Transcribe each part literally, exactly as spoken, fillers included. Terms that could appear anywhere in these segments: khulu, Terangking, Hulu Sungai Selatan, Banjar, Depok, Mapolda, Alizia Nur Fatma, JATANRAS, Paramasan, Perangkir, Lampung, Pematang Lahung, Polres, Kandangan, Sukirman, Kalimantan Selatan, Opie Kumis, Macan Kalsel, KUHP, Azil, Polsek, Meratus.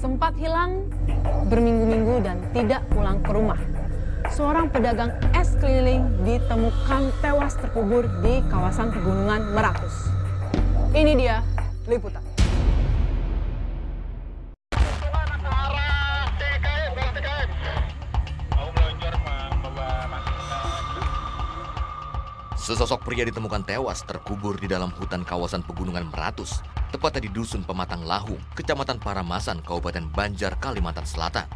sempat hilang berminggu-minggu dan tidak pulang ke rumah. Seorang pedagang es keliling ditemukan tewas terkubur di kawasan pegunungan Meratus. Ini dia liputan. Sesosok pria ditemukan tewas terkubur di dalam hutan kawasan pegunungan Meratus, tepatnya di Dusun Pematang Lahung, Kecamatan Paramasan, Kabupaten Banjar, Kalimantan Selatan.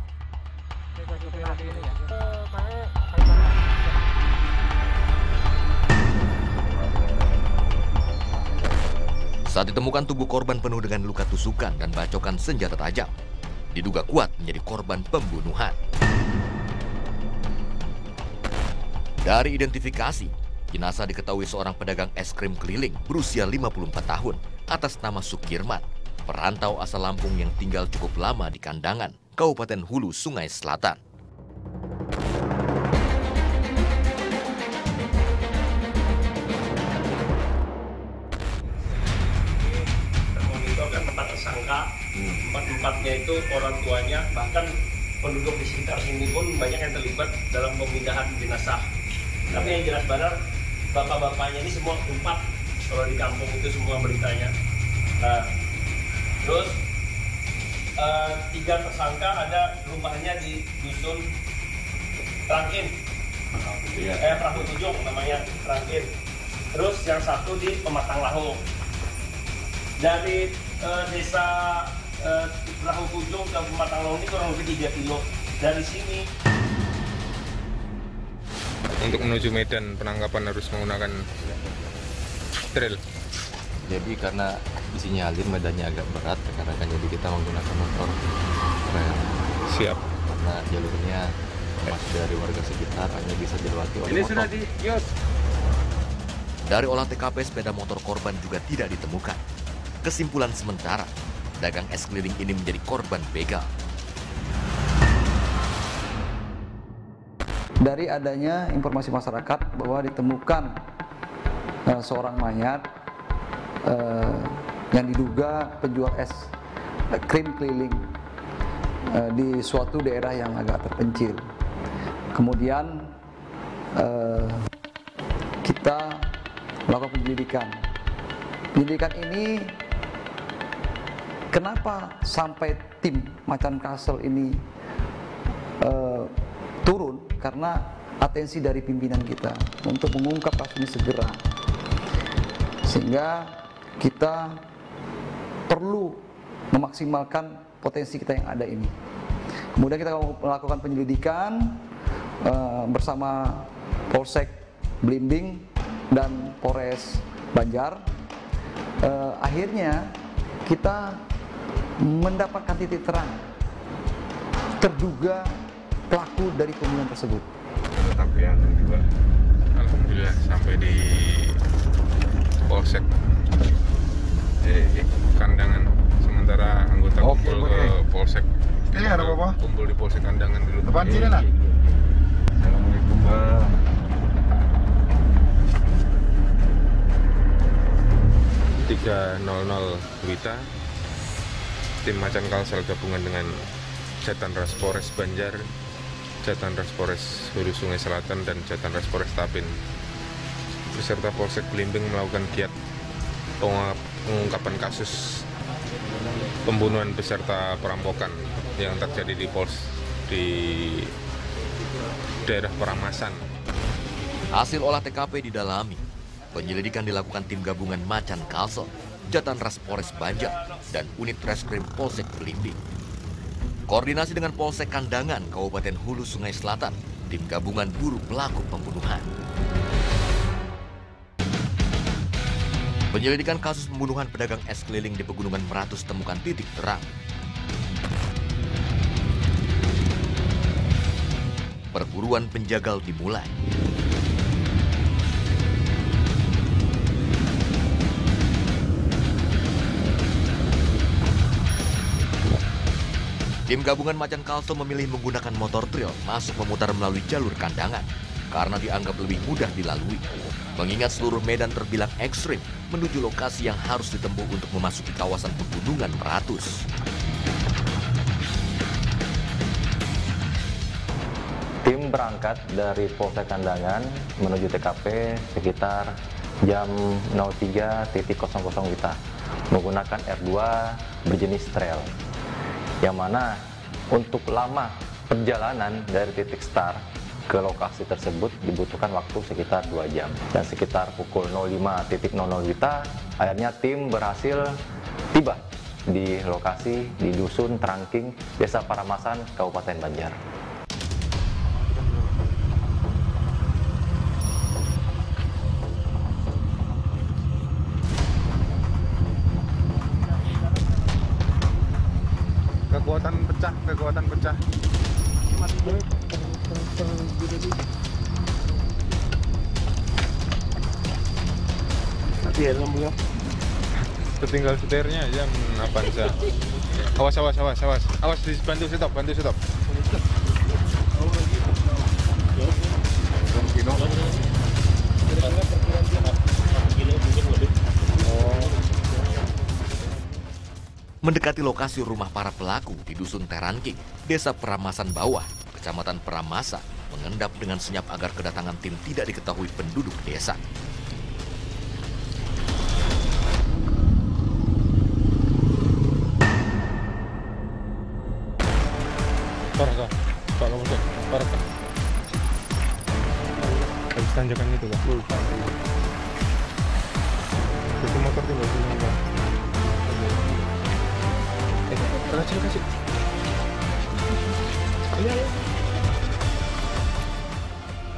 Saat ditemukan, tubuh korban penuh dengan luka tusukan dan bacokan senjata tajam. Diduga kuat menjadi korban pembunuhan. Dari identifikasi, jenazah diketahui seorang pedagang es krim keliling berusia lima puluh empat tahun atas nama Sukirman, perantau asal Lampung yang tinggal cukup lama di Kandangan, Kabupaten Hulu Sungai Selatan. Mengingatkan tempat tersangka, empat-empatnya itu orang tuanya, bahkan penduduk di sekitar sini pun banyak yang terlibat dalam pemindahan jenazah. Tapi yang jelas benar, bapak-bapaknya ini semua kumpat kalau di kampung itu semua beritanya. Nah, terus uh, tiga tersangka ada rumahnya di dusun Perangkir, eh Perahu Tujung namanya Perangkir. Terus yang satu di Pematang Lahung. Dari uh, desa uh, Perahu Tujung ke Pematang Lahung ini kurang lebih tiga kilo dari sini. Untuk menuju medan penangkapan harus menggunakan trail. Jadi karena disinyalir medannya agak berat, rekan-rekan, jadi kita menggunakan motor trail. Siap. Karena jalurnya masih dari warga sekitar, hanya bisa dilewati oleh motor. Ini sudah di kios. Dari olah T K P, sepeda motor korban juga tidak ditemukan. Kesimpulan sementara, pedagang es keliling ini menjadi korban begal. Dari adanya informasi masyarakat bahwa ditemukan uh, seorang mayat uh, yang diduga penjual es uh, krim keliling uh, di suatu daerah yang agak terpencil. Kemudian uh, kita melakukan penyelidikan. Penyelidikan ini kenapa sampai tim Macan Kalsel ini uh, turun? Karena atensi dari pimpinan kita untuk mengungkap kasus ini segera, sehingga kita perlu memaksimalkan potensi kita yang ada ini. Kemudian kita melakukan penyelidikan uh, bersama Polsek Blimbing dan Polres Banjar. Uh, akhirnya kita mendapatkan titik terang terduga pelaku dari pembunuhan tersebut. Tapi yang kedua, alhamdulillah sampai di Polsek eh, eh, Kandangan. Sementara anggota oh, kumpul ke eh. Polsek. Ini ada apa? Kumpul di Polsek Kandangan dulu. Tepat sini lah. Assalamualaikum. tiga nol nol Wita. Tim Macan Kalsel gabungan dengan JATANRAS Polres Banjar, JATANRAS Polres Hulu Sungai Selatan, dan JATANRAS Polres Tapin beserta Polsek Blimbing melakukan giat pengungkapan kasus pembunuhan beserta perampokan yang terjadi di Pols di daerah Paramasan. Hasil olah T K P didalami. Penyelidikan dilakukan tim gabungan Macan Kalsel, JATANRAS Polres Banjar, dan unit Reskrim Polsek Blimbing. Koordinasi dengan Polsek Kandangan, Kabupaten Hulu Sungai Selatan, tim gabungan buru pelaku pembunuhan. Penyelidikan kasus pembunuhan pedagang es keliling di Pegunungan Meratus temukan titik terang. Perburuan penjagal dimulai. Tim gabungan Macan Kalsel memilih menggunakan motor trail masuk memutar melalui jalur Kandangan karena dianggap lebih mudah dilalui. Mengingat seluruh medan terbilang ekstrim menuju lokasi yang harus ditempuh untuk memasuki kawasan pegunungan Meratus. berangkat dari Polsek Kandangan menuju T K P sekitar jam nol tiga nol nol kita menggunakan R dua berjenis trail, yang mana untuk lama perjalanan dari titik start ke lokasi tersebut dibutuhkan waktu sekitar dua jam, dan sekitar pukul nol lima nol nol kita akhirnya tim berhasil tiba di lokasi di Dusun Terangking, Desa Paramasan, Kabupaten Banjar. Kekuatan pecah, kekuatan pecah. Mati helm belum? Tertinggal setirnya jam apa bisa? Awas, awas, awas, awas, awas, bantu stop, bantu stop. Mendekati lokasi rumah para pelaku di Dusun Terangking, Desa Paramasan Bawah, Kecamatan Paramasa, mengendap dengan senyap agar kedatangan tim tidak diketahui penduduk desa. Habis tanjakan itu, Pak. Itu motor tinggal sini, Pak.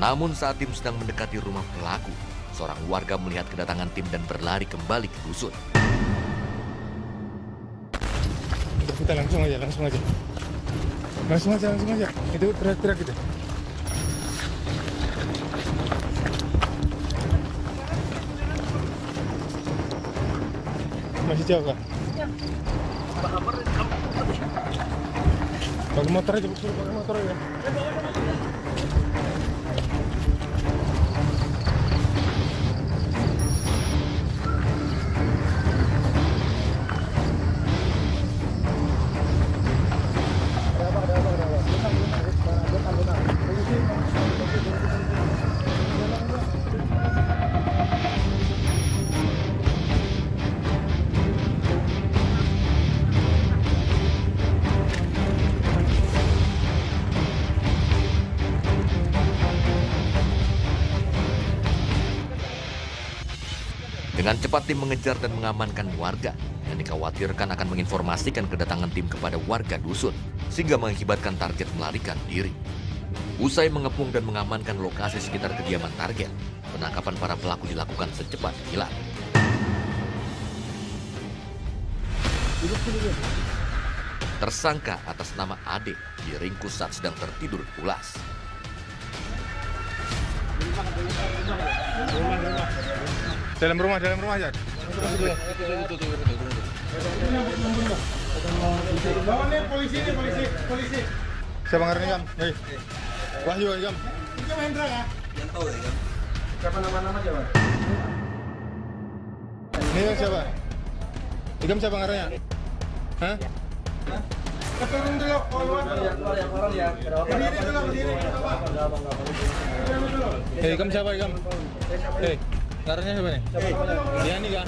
Namun saat tim sedang mendekati rumah pelaku, seorang warga melihat kedatangan tim dan berlari kembali ke dusun. Kita langsung aja, langsung aja. Langsung aja, langsung aja. Itu teriak-teriak gitu. Masih jauh, Kak? Ya. Pakai motor aja, pakai motor aja. Dengan cepat tim mengejar dan mengamankan warga yang dikhawatirkan akan menginformasikan kedatangan tim kepada warga dusun sehingga mengakibatkan target melarikan diri. Usai mengepung dan mengamankan lokasi sekitar kediaman target, penangkapan para pelaku dilakukan secepat kilat. Tersangka atas nama Ade diringkus saat sedang tertidur pulas. Dalam rumah, dalam rumah aja. Polisi ini, polisi, polisi. Siapa ngarani kan? Hei. Wahyu kan? Itu Hendra kan? Yang tahu ya kan? Siapa nama-nama siapa? Ini siapa? Ikam siapa ngaranya? Hah? Keturun dulu, keluar ya. Berdiri dulu, berdiri. Hei, Ikam siapa Ikam? Hei. Ngaranya siapa nih? Dia nih kan?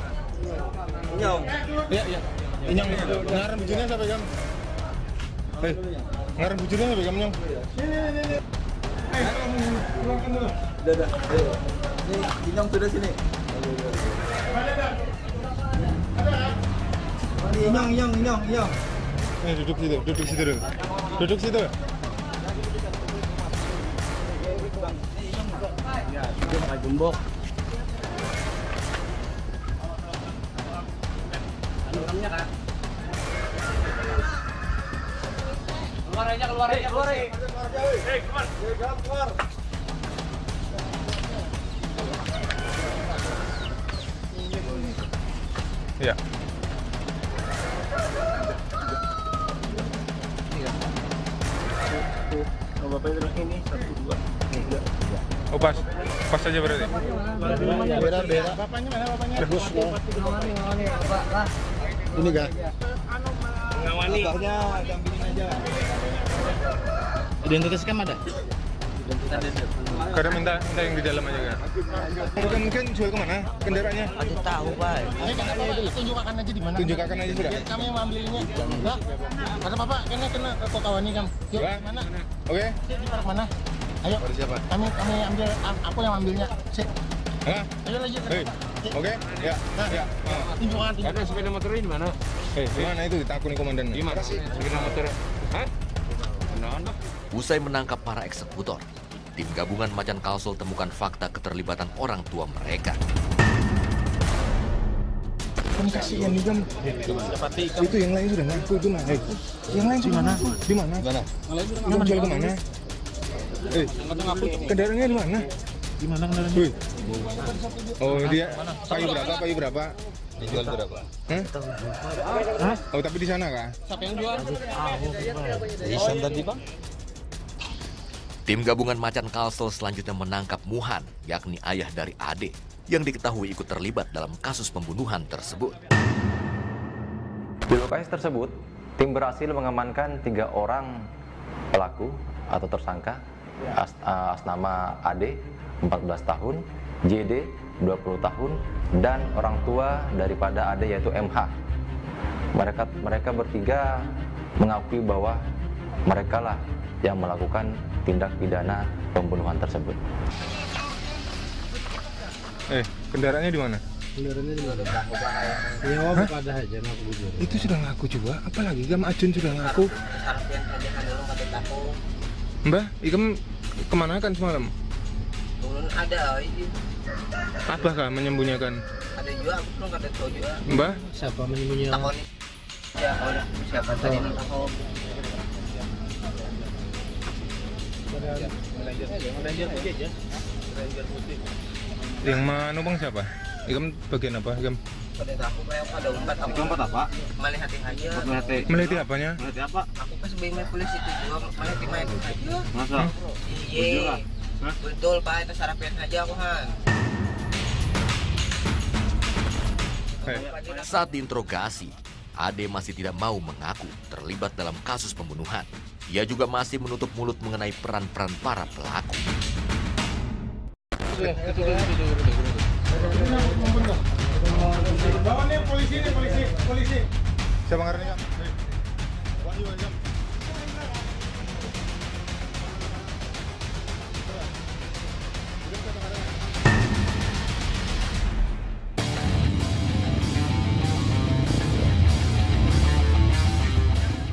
Inyong. Iya, iya. Inyong. Ngaran bujurnya siapa kan? Hei, ngaran bujurnya siapa kan Inyong? Ini, ini, ini. Hei, pulangkan dulu. Udah, udah. Ini Inyong sudah sini. Inyong, Inyong, Inyong, Inyong. Nih, duduk situ, duduk situ dulu. Duduk situ. Ya, duduk pakai gembok. Keluar aja, keluar aja, keluar aja. Hei, keluar. Keluar. Iya. Ini satu dua. Oh, pas. Pas aja berarti. Beda-beda. Bapaknya mana? Bapaknya. Terus ini gak? Ngawani. Abahnya dampingin aja. Identitas kan ada? Identitas. Karena minta, minta yang di dalam aja kan? Bukan mungkin jual kemana kendaraannya? Ada tahu pak. Tunjukkan aja di mana? Tunjukkan aja sudah. Kami yang ambilnya. Pak, ada apa pak? Kena kena kok kawani kami. Jual mana? Oke. Di mana? Ayo. Kami kami ambil. Aku yang ambilnya. Sih. Hah? Ayo lanjut. Oke. Ya. Ya. Tunjukkan. Ada sepeda motor di mana? Di mana itu? Kita akuni komandan. Di mana? Sepeda motor. Hah? Usai menangkap para eksekutor, tim gabungan Macan Kalsel temukan fakta keterlibatan orang tua mereka. Kamu kasih yang hitam. Itu yang lain sudah ngaku itu mana? Eh, yang lain di mana? Di mana? Kamu jual ke mana? Eh, kendaraannya di mana? Di mana kendaraannya? Oh dia kayu berapa? Kayu berapa? Dijual berapa? Hah? Hah? Oh tapi di sana kah? Siapa yang jual? Isan tadi bang. Tim gabungan Macan Kalsel selanjutnya menangkap Muhan, yakni ayah dari Ade, yang diketahui ikut terlibat dalam kasus pembunuhan tersebut. Di lokasi tersebut, tim berhasil mengamankan tiga orang pelaku atau tersangka, as, asnama Ade, empat belas tahun, J D, dua puluh tahun, dan orang tua daripada Ade yaitu M H. Mereka mereka bertiga mengakui bahwa merekalah yang melakukan tindak pidana pembunuhan tersebut. Eh, kendaraannya di mana? Kendaraannya di mana? Nyawa pada hajan aku jujur. Itu sudah ngaku juga, apalagi Gam Ajun sudah ngaku. Mbah, Igam kemana kan semalam? Ada Abah kah menyembunyikan? Ada juga, aku belum ada tahu juga. Mbah? Siapa menyembunyikan? Takon. Ya, udah. Siapa tadi yang takon? Yang mana bang siapa? Ikam bagian apa? Ikam? Aku pada umpat apa? Ikam umpat apa? Melihati aja. Melihati. Melihati apanya? Melihati apa? Aku pas bimai polisi itu juga melihati main aja. Masa? Iya. Betul pak, itu sarapan aja aku kan. Saat diinterogasi, Ade masih tidak mau mengaku terlibat dalam kasus pembunuhan. Ia juga masih menutup mulut mengenai peran-peran para pelaku. Polisi ini, polisi, polisi. Siapa ngarangnya?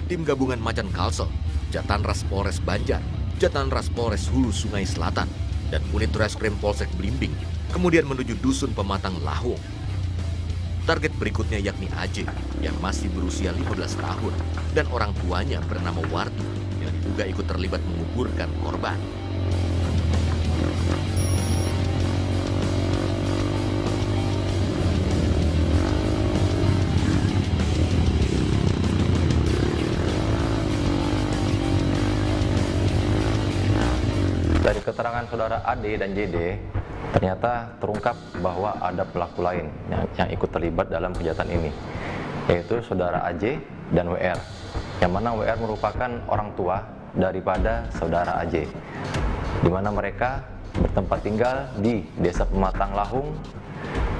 Tim gabungan Macan Kalsel, JATANRAS Polres Banjar, JATANRAS Polres Hulu Sungai Selatan, dan unit Reskrim Polsek Blimbing, kemudian menuju dusun Pematang Lahung. Target berikutnya yakni Ajit, yang masih berusia lima belas tahun, dan orang tuanya bernama Wardi, yang diduga ikut terlibat menguburkan korban. Dari keterangan saudara Ade dan J D, ternyata terungkap bahwa ada pelaku lain yang, yang ikut terlibat dalam kejahatan ini, yaitu saudara A J dan W R, yang mana W R merupakan orang tua daripada saudara A J, di mana mereka bertempat tinggal di Desa Pematang Lahung,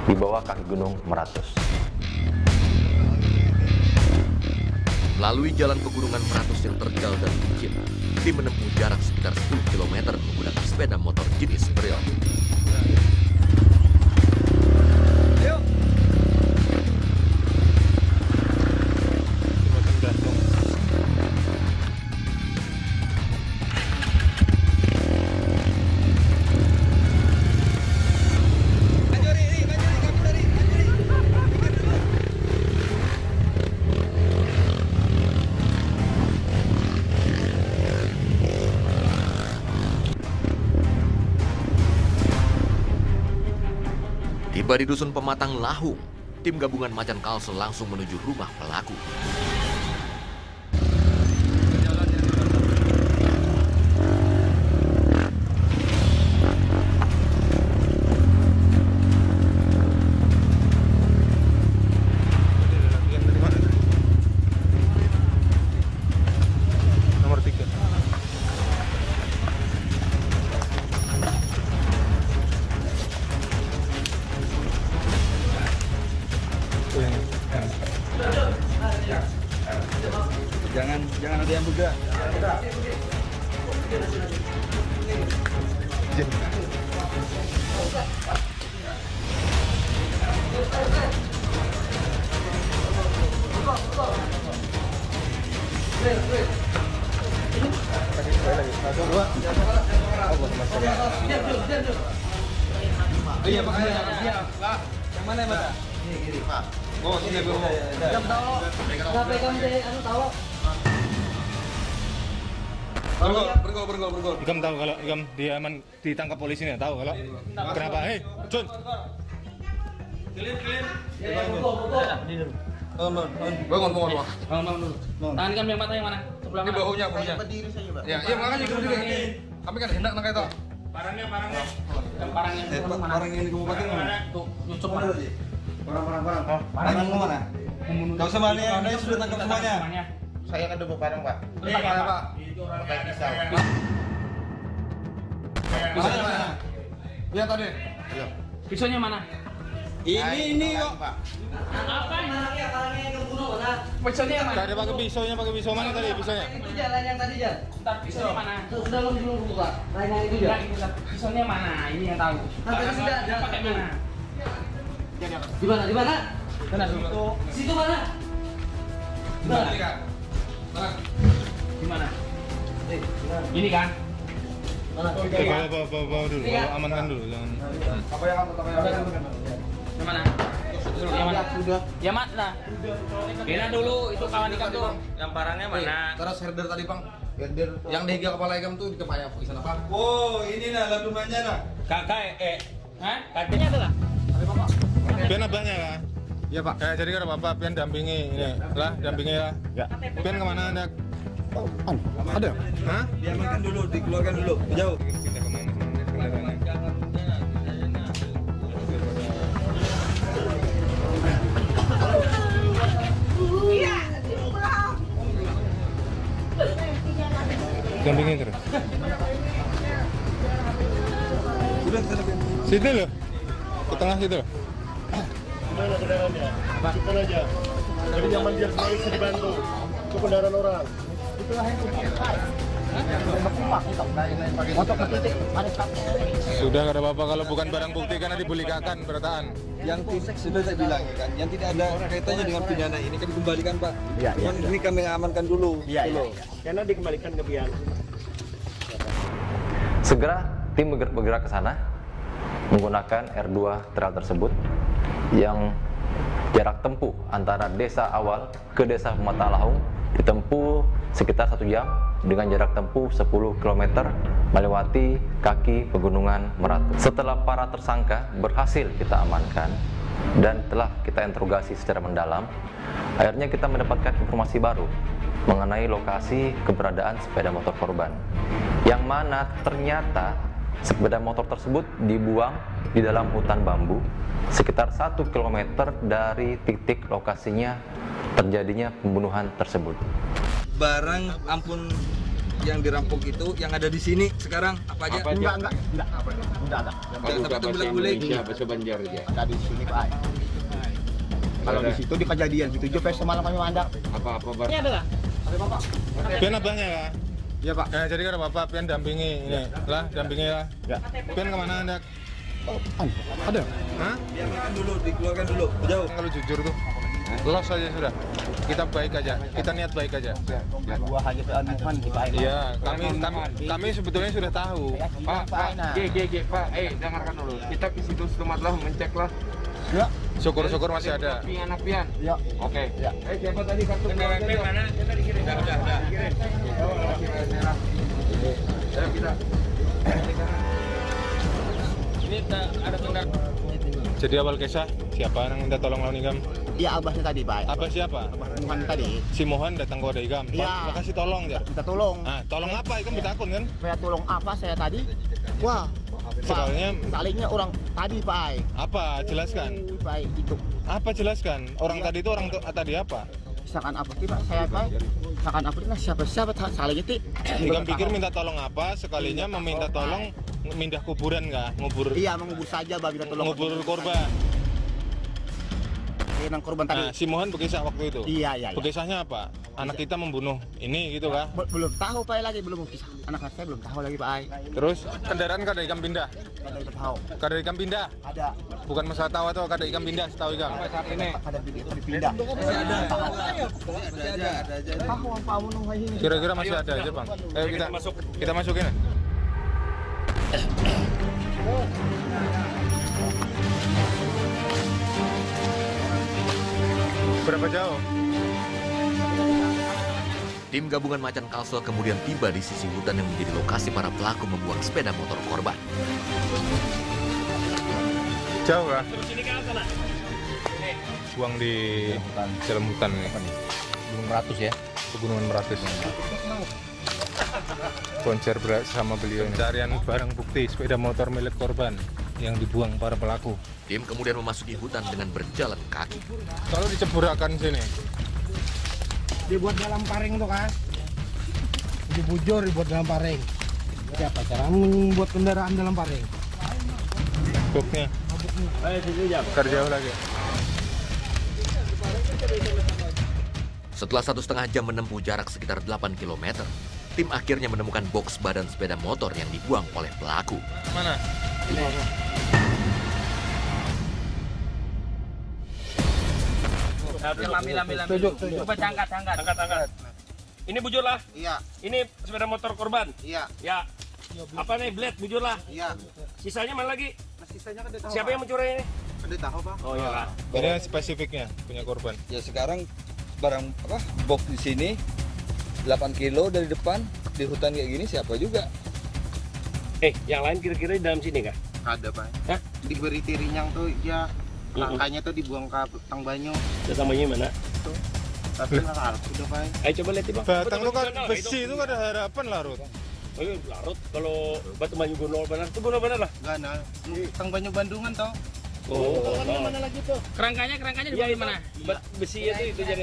di bawah kaki Gunung Meratus. Melalui jalan pegunungan Meratus yang terjal dan licin, tim menempuh jarak sekitar sepuluh kilometer menggunakan sepeda motor jenis trail. Tiba di dusun Pematang Lahung, tim gabungan Macan Kalsel langsung menuju rumah pelaku. Nomor tiga. Jangan jangan ada yang bergerak. Iya, makanya lah. Yang mana, Mas? Ini kiri, Pak. Oh, sini Bu. Jam tahu. Pegang deh, anu tahu. Bergol, bergol, bergol, bergol. Ikam tahu kalau Ikam dia aman ditangkap polisi nih, tahu kalau. Kenapa? Hei, Jun. Kelin, kelin. Bangun, bangun, bangun, Pak. Bangun dulu. Tangan Ikam yang mana yang mana? Sebelah mana? Ini baunya, baunya. Berdiri saja, Pak. Ya, iya makanya berdiri. Kami kan hendak nangkap itu. Parangnya, parangnya. Dan parangnya mana? Parang yang kamu pakai mana? Tuh, nyusup mana? Parang-parang, parang. Parang mana? Enggak usah balik, Anda sudah tangkap semuanya. Saya ada beberapa parang, Pak. Berapa, Pak? Pakai pisau. Pisaunya mana? Lihat tadi. Pisaunya mana? Ini, ini kok. Apa ini? Parangnya yang kebunuh, mana? Pisaunya mana? Tadi pakai pisaunya, pakai pisau mana tadi? Pisaunya? Itu jalan yang tadi, Jan. Bentar, pisaunya mana? Sudah lu belum buka. Lainnya itu, Jan. Pisaunya mana? Ini yang tahu. Pakai sudah, Jan. Pakai mana? Di mana? Di mana? Mana situ? Situ mana? Di mana? Di mana? Ini kan? Mana? Bawa dulu, amankan dulu. Apa yang kamu tahu? Mana? Sudah. Ya mana? Kena dulu itu kawan Ikam tuh. Lamparangnya mana? Terus herder tadi, Bang. Herder yang dihiga kepala Ikam tuh di tempatnya di sana, Bang. Oh, ini nah lampunya nah. Kakak eh. Hah? Katanya itulah. Pian abahnya lah. Iya Pak. Eh, jadi kalau Bapak Pian dampingi ini lah, dampingi lah. Ya. Pian kemana Anda? Oh, ada. Hah? Diamankan dulu, dikeluarkan dulu. Jauh. Kita kemana? Iya. Dampingi terus. Udah sana Pian. Sini loh. Ke tengah situ loh. Mana kendaraannya? Kita aja. Jadi yang Banjar sendiri bisa dibantu. Itu kendaraan orang. Itu lah yang kupas. Sudah ada bapak kalau bukan barang bukti karena dibulikakan berataan. Yang Polsek sudah saya bilang ya kan, yang tidak ada kaitannya dengan pidana ini kan dikembalikan Pak. Iya. Cuman ini kami amankan dulu. Iya. Karena dikembalikan ke pihak. Segera tim bergerak ke sana menggunakan R dua Trail tersebut. Yang jarak tempuh antara desa awal ke desa Pematang Lahung ditempuh sekitar satu jam dengan jarak tempuh sepuluh kilometer melewati kaki pegunungan Meratus. Setelah para tersangka berhasil kita amankan dan telah kita interogasi secara mendalam, akhirnya kita mendapatkan informasi baru mengenai lokasi keberadaan sepeda motor korban, yang mana ternyata sepeda motor tersebut dibuang di dalam hutan bambu sekitar satu kilometer dari titik lokasinya terjadinya pembunuhan tersebut. Barang ampun yang dirampok itu yang ada di sini sekarang apa aja? Apa aja? Enggak, enggak, enggak ada. Tapi itu bulan-bulan bahasa Banjar aja. Ada di sini Pak. Kalau di situ di kejadian situ juga semalam kami mandang. Apa-apa Bar. Ini adalah. Ada Bapak. Pian abahnya lah. Iya Pak. Eh jadi kalau Bapak Pian dampingi ini lah, dampingi lah. Ya. Pian kemana Anda? Oh, ada? Hah? Biarkan dulu, dikeluarkan dulu, jauh. Kalau jujur tuh, los saja sudah. Kita baik aja, kita niat baik aja. Dua hanya pelan-pelan dipakai. Iya, kami kami sebetulnya sudah tahu. Pak, Pak, G, G, G, Pak, eh dengarkan dulu. Kita ke situ setempat lah, menceklah. Ya. Syukur-syukur masih ada. Pian, pian. Ya. Oke. Ya. Eh siapa tadi kartu P W P mana? Kita di kiri. Sudah, sudah. Di kiri. Ayo kita. Ini ada tenggang. Jadi awal kisah siapa yang minta tolong lawan Ikam? Iya abahnya tadi Pak. Abah siapa? Abah Mohan tadi. Si Mohan datang kepada Ikam. Iya. Makasih tolong ya. Kita tolong. Ah, tolong apa? Ikam bertakun kan? Saya tolong apa saya tadi? Wah. Soalnya salingnya orang tadi Pak. Apa? Jelaskan. Pak itu. Apa jelaskan? Orang tadi itu orang tadi apa? Misalkan apa sih Pak? Saya Pak. Misalkan apa sih? Siapa-siapa salingnya ti? Ikam pikir minta tolong apa? Sekalinya meminta tolong. Mindah kuburan nggak? Ngubur? Iya, mengubur saja, Pak. Minta tolong. Ngubur korban. yang korban tadi. Nah, si Mohan berkisah waktu itu. Iya, iya. iya. Berkisahnya apa? Anak kita membunuh ini gitu kah? Belum tahu Pak lagi, belum berkisah. Anak saya belum tahu lagi Pak. Terus kendaraan kada ikam pindah. Kada ikam tahu. Kada ikam pindah. Ada. Bukan masalah tahu atau kada ikam pindah, tahu ikam. Saat ini kada pindah. Masih ada. Masih ada. Tahu apa bunuh ini? Kira-kira masih ada aja, Bang. Ayo kita masuk. Kita masukin. Berapa jauh? Tim gabungan Macan Kalsel kemudian tiba di sisi hutan yang menjadi lokasi para pelaku membuang sepeda motor korban. Jauh lah. Buang di dalam hutan ini. Gunung Meratus ya? Pegunungan Meratus. Konser bersama beliau. Pencarian barang bukti sepeda motor milik korban yang dibuang para pelaku. Tim kemudian memasuki hutan dengan berjalan kaki. Kalau diceburakan sini, dibuat dalam paring tuh kan? Dibujur dibuat dalam paring. Siapa cara membuat kendaraan dalam paring? Mabuknya. Kerja lagi. Setelah satu setengah jam menempuh jarak sekitar delapan kilometer. Tim akhirnya menemukan box badan sepeda motor yang dibuang oleh pelaku. Mana? Ini. Coba angkat, angkat. Angkat, angkat. Ini bujurlah. Iya. Ini sepeda motor korban. Iya. Ya. Apa nih, blade bujurlah. Iya. Sisanya mana lagi? Sisanya kan ditahu. Siapa yang mencuri ini? Ada tahu, Pak. Oh, iyalah. Ada spesifiknya punya korban. Ya sekarang barang apa? Box di sini. delapan kilo dari depan di hutan kayak gini siapa juga? Eh, yang lain kira-kira di dalam sini kah? Ada, Pak. Hah? Diberi tirinyang tuh ya, langkahnya tuh dibuang ke Tang Banyu. Datang Banyu mana? Tuh. Tapi enggak harap udah, Pak. Ayo coba lihat, Pak. Batang lu kan besi itu kan ada harapan larut. Oh, larut kalau batu Banyu Gunung benar tuh Gunung benar lah. Enggak, nah. Tang Banyu Bandungan tau. Oh, mana lagi tuh? Kerangkanya, kerangkanya di mana? Besi itu itu jadi.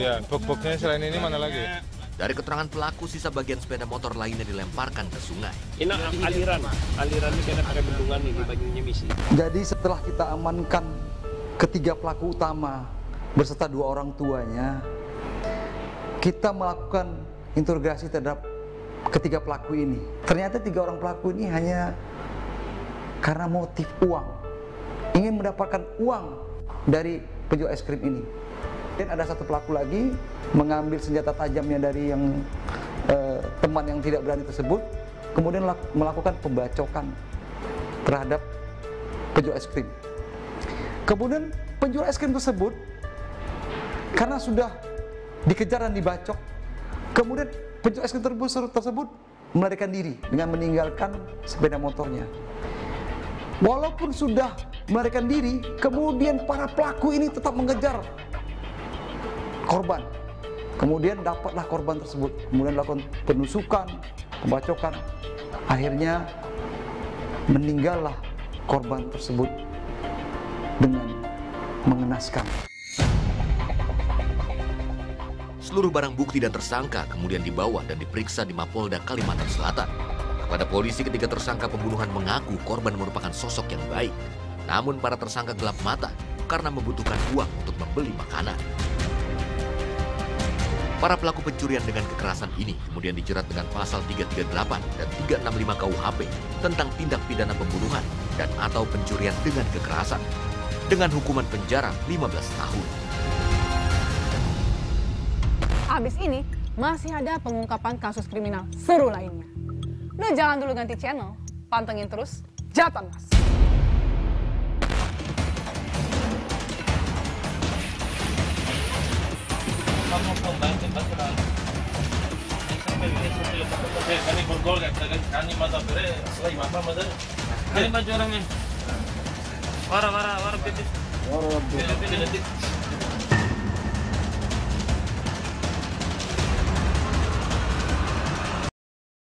Iya, box-boxnya selain ini mana lagi? Dari keterangan pelaku, sisa bagian sepeda motor lainnya dilemparkan ke sungai. Ini aliran, alirannya karena ada bendungan ini bagiannya misi. Jadi setelah kita amankan ketiga pelaku utama berserta dua orang tuanya, kita melakukan interogasi terhadap ketiga pelaku ini. Ternyata tiga orang pelaku ini hanya karena motif uang, ingin mendapatkan uang dari penjual es krim ini. Dan ada satu pelaku lagi mengambil senjata tajamnya dari yang eh, teman yang tidak berani tersebut, kemudian melakukan pembacokan terhadap penjual es krim. Kemudian penjual es krim tersebut karena sudah dikejar dan dibacok, kemudian penjual es krim tersebut melarikan diri dengan meninggalkan sepeda motornya. Walaupun sudah melarikan diri, kemudian para pelaku ini tetap mengejar korban. Kemudian dapatlah korban tersebut. Kemudian dilakukan penusukan, pembacokan. Akhirnya meninggallah korban tersebut dengan mengenaskan. Seluruh barang bukti dan tersangka kemudian dibawa dan diperiksa di Mapolda, Kalimantan Selatan. Pada polisi ketika tersangka pembunuhan mengaku korban merupakan sosok yang baik. Namun para tersangka gelap mata karena membutuhkan uang untuk membeli makanan. Para pelaku pencurian dengan kekerasan ini kemudian dijerat dengan pasal tiga tiga delapan dan tiga enam lima K U H P tentang tindak pidana pembunuhan dan atau pencurian dengan kekerasan dengan hukuman penjara lima belas tahun. Habis ini masih ada pengungkapan kasus kriminal seru lainnya. Duh, jangan dulu ganti channel, pantengin terus JATANRAS. Kamu